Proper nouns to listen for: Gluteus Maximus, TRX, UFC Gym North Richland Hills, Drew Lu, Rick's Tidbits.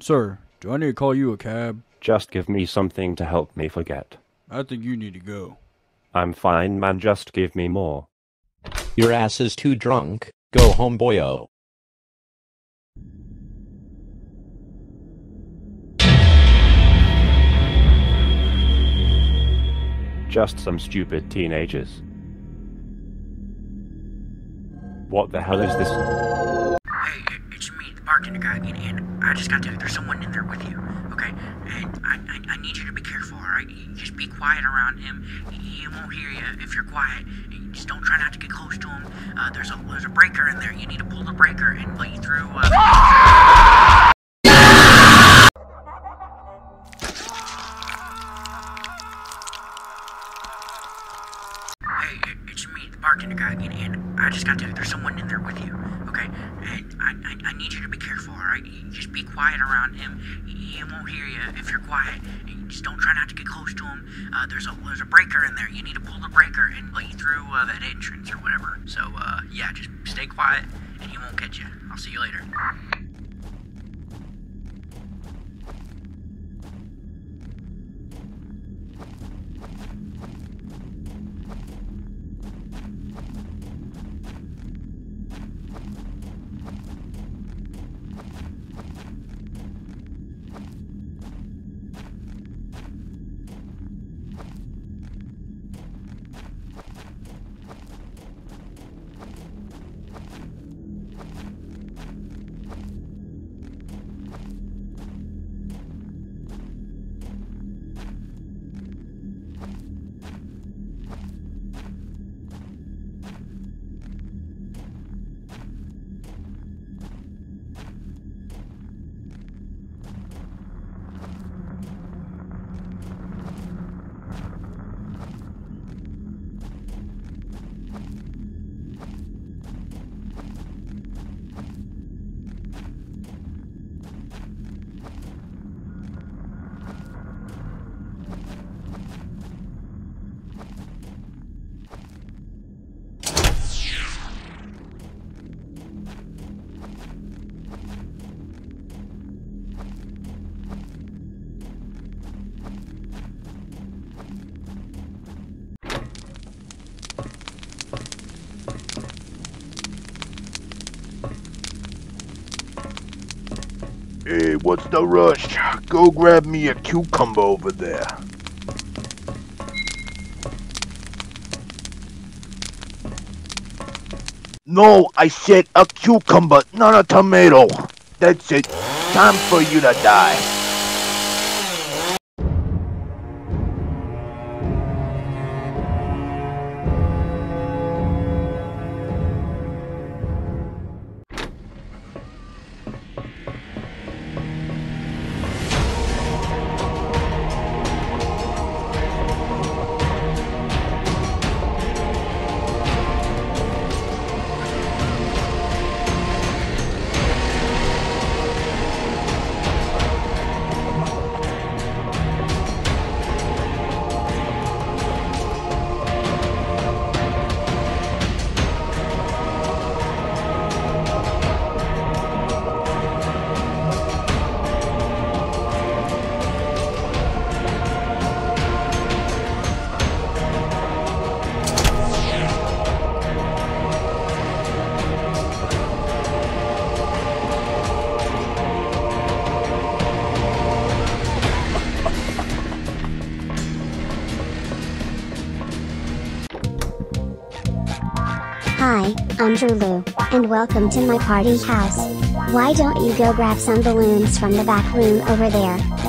Sir, do I need to call you a cab? Just give me something to help me forget. I think you need to go. I'm fine, man, just give me more. Your ass is too drunk. Go home, boyo. Just some stupid teenagers. What the hell is this? And I just got to, there's someone in there with you, okay? And I need you to be careful, alright? Just be quiet around him. He won't hear you if you're quiet. Just don't try not to get close to him. There's a breaker in there. You need to pull the breaker and let you through. Hey, it's me, the bartender guy, and I just got to, there's someone in there with you, okay? And I need you to be careful, alright? Just be quiet around him. He won't hear you if you're quiet. Just don't try not to get close to him. There's a breaker in there. You need to pull the breaker and let you through that entrance or whatever. So, yeah, just stay quiet and he won't get you. I'll see you later. Hey, what's the rush? Go grab me a cucumber over there. No, I said a cucumber, not a tomato. That's it. Time for you to die. Hi, I'm Drew Lu, and welcome to my party house. Why don't you go grab some balloons from the back room over there?